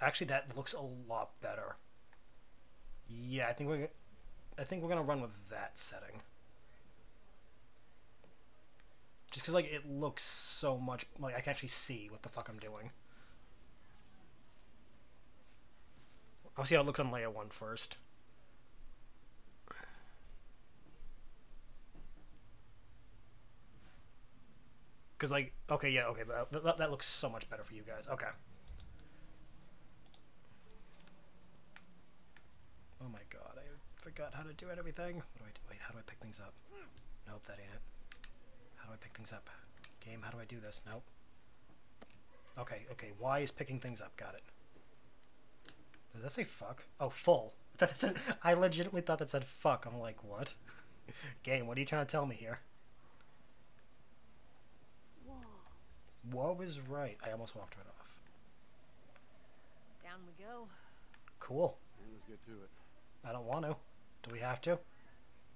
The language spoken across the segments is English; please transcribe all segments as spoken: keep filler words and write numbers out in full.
Actually, that looks a lot better. Yeah, I think we're, I think we're gonna run with that setting. Just because, like, it looks so much, like, I can actually see what the fuck I'm doing. I'll see how it looks on layer one first. Because, like, okay, yeah, okay, that, that, that looks so much better for you guys. Okay. Oh my god, I forgot how to do everything. What do I do? Wait, how do I pick things up? Nope, that ain't it. How do I pick things up? Game, how do I do this? Nope. Okay, okay, Y is picking things up. Got it. Does that say fuck? Oh, full. That said, I legitimately thought that said fuck. I'm like, what? Game, what are you trying to tell me here? Whoa. Woe is right. I almost walked right off. Down we go. Cool. Let's get to it. I don't want to. Do we have to?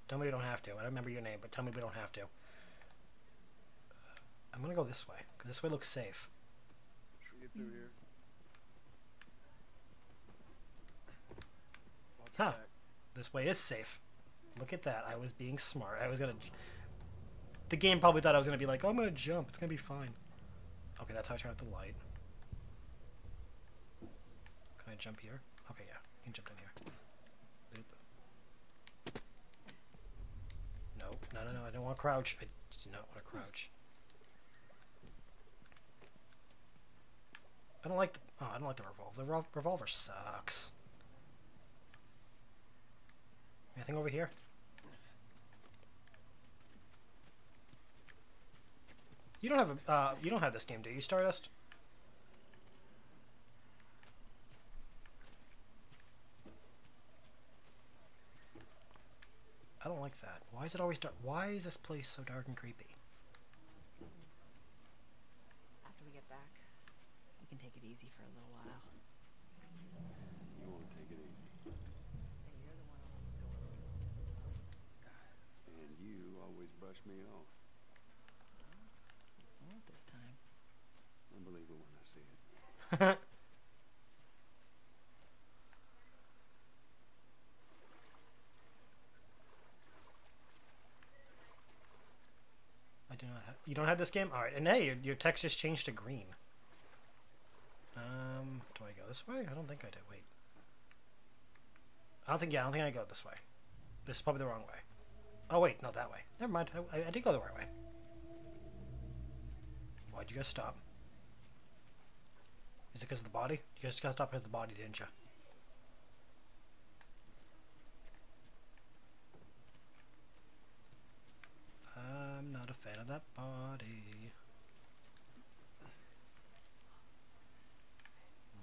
Tell me we don't have to. I don't remember your name, but tell me we don't have to. I'm gonna go this way, because this way looks safe. Should we get through here? Huh. This way is safe. Look at that. I was being smart. I was gonna... The game probably thought I was gonna be like, oh, I'm gonna jump. It's gonna be fine. Okay, that's how I turn out the light. Can I jump here? Okay, yeah. I can jump down here. Boop. No, no, no, no. I don't want to crouch. I do not want to crouch. I don't like the, oh, I don't like the revolver. The revol revolver sucks. Anything over here? You don't have a uh, you don't have this game, do you, Stardust? I don't like that. Why is it always dark? Why is this place so dark and creepy? After we get back, we can take it easy for a little while. You want to take it easy. And you're the one always going. And you always brush me off. I won't this time. I believe it when I see it. I do not have. You don't have this game? Alright, and hey, your, your text just changed to green. Um, do I go this way? I don't think I did. Wait. I don't think, yeah, I don't think I go this way. This is probably the wrong way. Oh, wait, no, that way. Never mind. I, I, I did go the right way. Why'd you guys stop? Is it because of the body? You guys got stopped because of the body, didn't you? I'm not a fan of that body.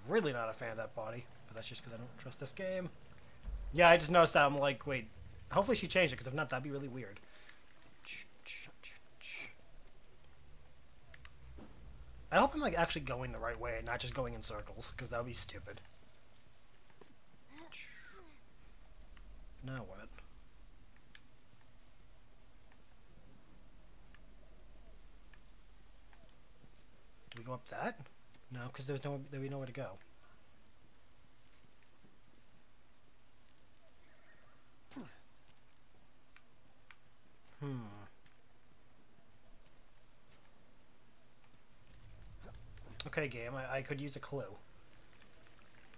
Really not a fan of that body, but that's just because I don't trust this game. Yeah, I just noticed that. I'm like, wait, hopefully she changed it, because if not, that'd be really weird. I hope I'm like actually going the right way and not just going in circles, because that would be stupid. Now what? Do we go up that? No, because there's no there'd be nowhere to go. Hmm. Okay, game. I, I could use a clue,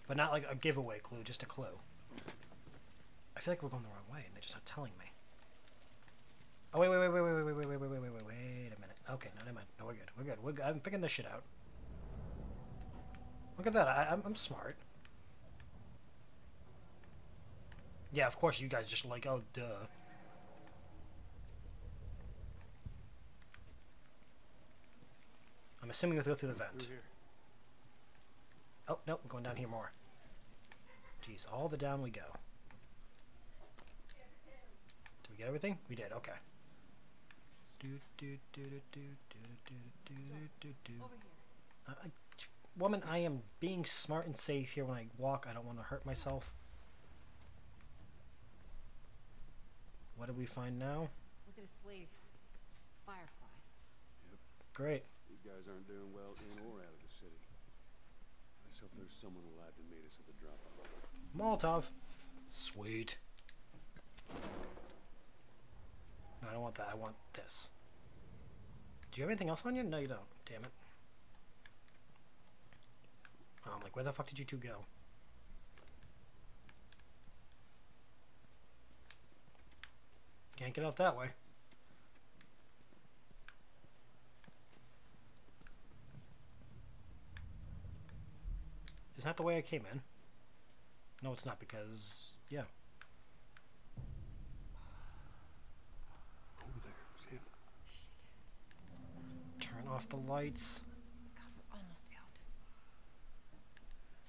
but not like a giveaway clue, just a clue. I feel like we're going the wrong way, and they're just not telling me. Oh wait, wait, wait, wait, wait, wait, wait, wait, wait, wait, wait, wait a minute. Okay, no, never mind. No, we're good. We're good. We're good. I'm picking this shit out. Look at that. I, I'm, I'm smart. Yeah, of course you guys just like, oh, duh. I'm assuming we'll go through the vent. Oh, no, we're going down here more. Jeez, all the down we go. Did we get everything? We did, okay. Uh, I, woman, I am being smart and safe here when I walk. I don't want to hurt myself. What did we find now? Look at his sleeve. Firefly. Yep. Great. These guys aren't doing well in or out of the city. Let's hope There's someone alive to meet us at the drop. Molotov. Sweet. No, I don't want that. I want this. Do you have anything else on you? No, you don't. Damn it. I'm um, like, where the fuck did you two go? Can't get out that way. Is that the way I came in? No, it's not, because... yeah. Over there. See him. Turn off the lights. God, we're almost out.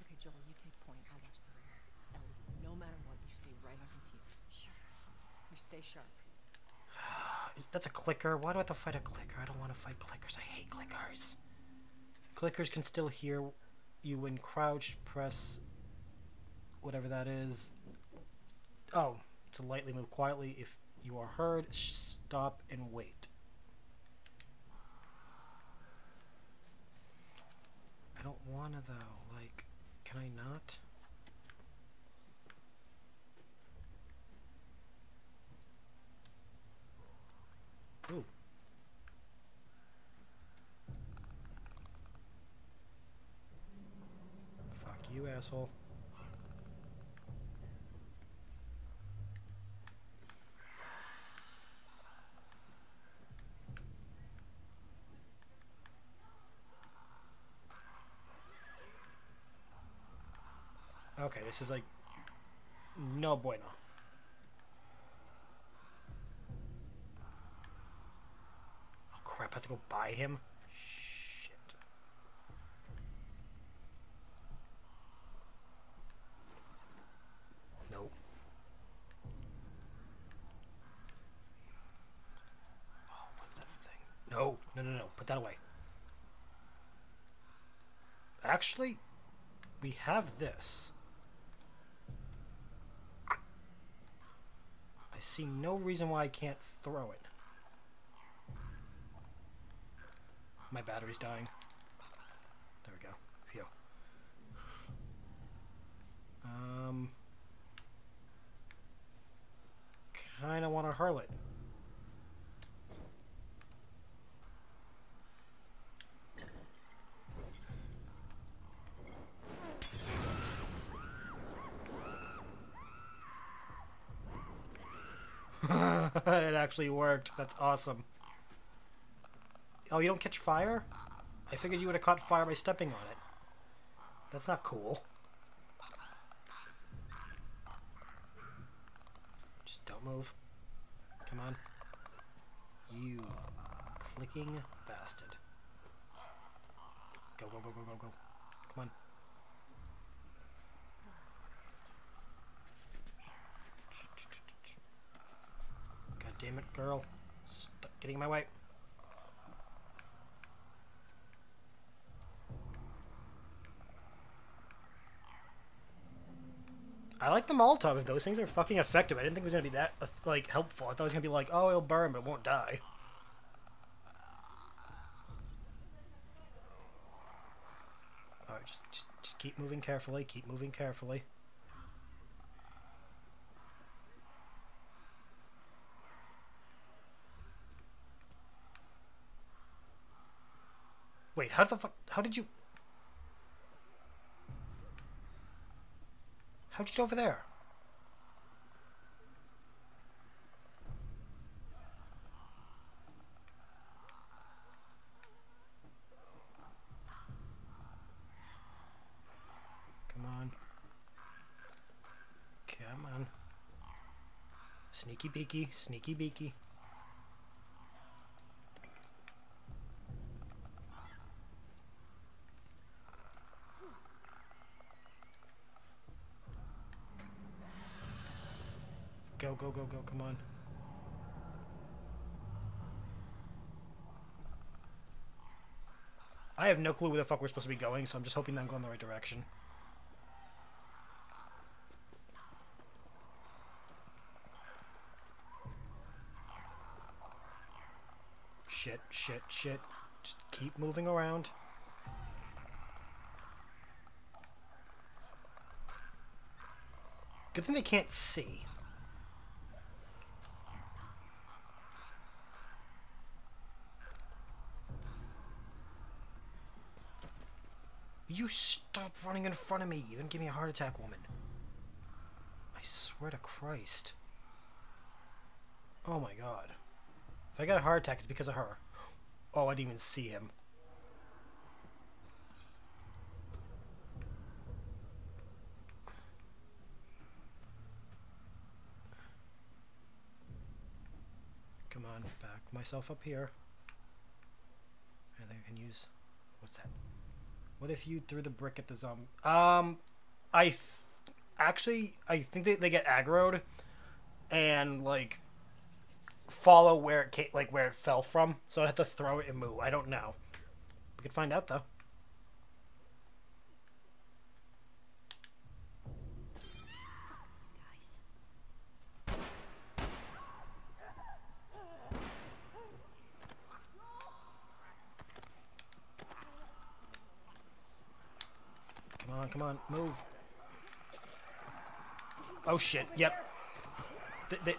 Okay, Joel, you take point. I'll watch the rear. Ellie, no matter what, you stay right on his heels. Sure. You stay sharp. That's a clicker. Why do I have to fight a clicker? I don't want to fight clickers. I hate clickers. Clickers can still hear... you when crouched, press whatever that is. Oh, to lightly move quietly. If you are heard, stop and wait. I don't wanna though. Like, can I not? Ooh. You asshole. Okay, this is like no bueno. Oh crap, I have to go buy him. No, no, no, no. Put that away. Actually, we have this. I see no reason why I can't throw it. My battery's dying. There we go. Phew. Um, kind of want to hurl it. It actually worked. That's awesome. Oh, you don't catch fire? I figured you would have caught fire by stepping on it. That's not cool. Just don't move. Come on. You clicking bastard. Go, go, go, go, go, go. Come on. Damn it, girl. Stop getting in my way. I like the Molotov. Those things are fucking effective. I didn't think it was going to be that, like, helpful. I thought it was going to be like, oh, it'll burn, but it won't die. Alright, just, just, just keep moving carefully. Keep moving carefully. Wait, how the fuck? How did you? How'd you get over there? Come on. Come on. Sneaky beaky, sneaky beaky. Go, go, go, go, come on. I have no clue where the fuck we're supposed to be going, so I'm just hoping that I'm going the right direction. Shit, shit, shit. Just keep moving around. Good thing they can't see. Will you stop running in front of me? You're gonna give me a heart attack, woman. I swear to Christ. Oh my god. If I got a heart attack, it's because of her. Oh, I didn't even see him. Come on, back myself up here. I think I can use... What's that? What if you threw the brick at the zombie? Um, I... Th actually, I think they, they get aggroed. And, like... follow where it came, like where it fell from, so I'd have to throw it and move. I don't know. We could find out though. Come on, come on, move. Oh shit, yep. Th th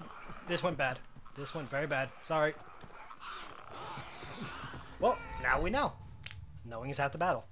this went bad. This one, very bad. Sorry. Well, now we know. Knowing is half the battle.